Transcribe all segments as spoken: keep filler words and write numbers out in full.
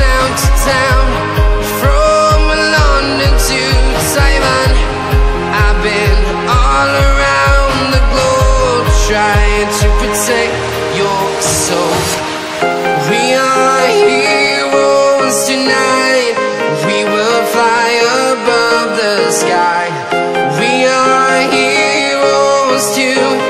town to town, from London to Taiwan. I've been all around the globe, trying to protect your soul. We are heroes tonight. We will fly above the sky. We are heroes tonight.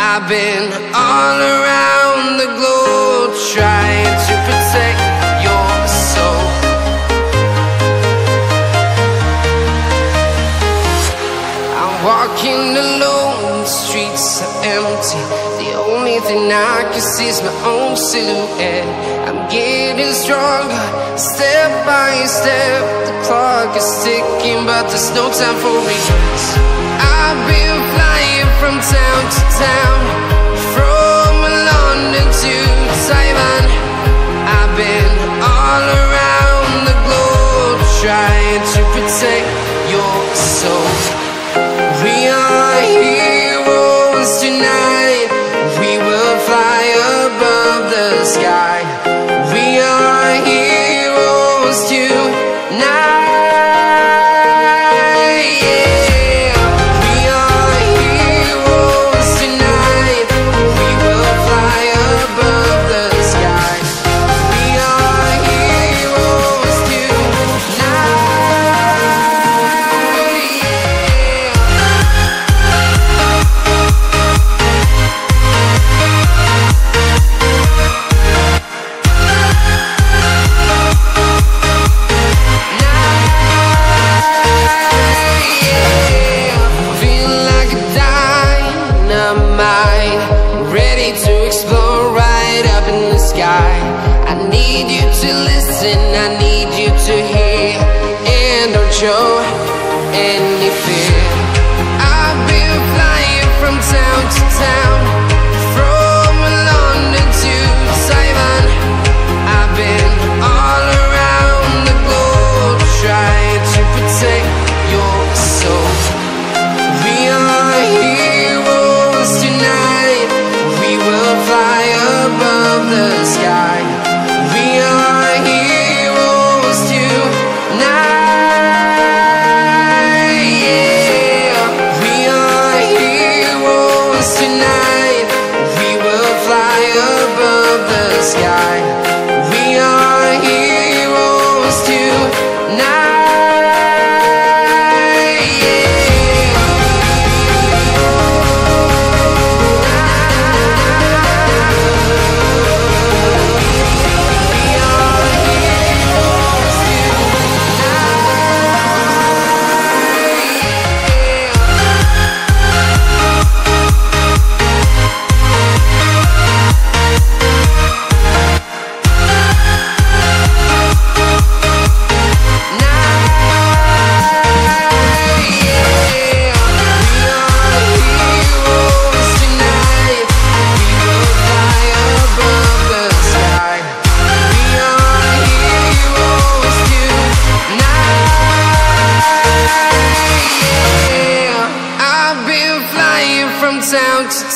I've been all around the globe trying to protect your soul. I'm walking alone, the streets are empty. The only thing I can see is my own silhouette. I'm getting stronger, step by step. The clock is ticking, but there's no time for me. I've been flying from town to town, from London to Taiwan. I've been all around the globe, trying to protect your soul. We are heroes tonight. We will fly above the sky. We are heroes tonight.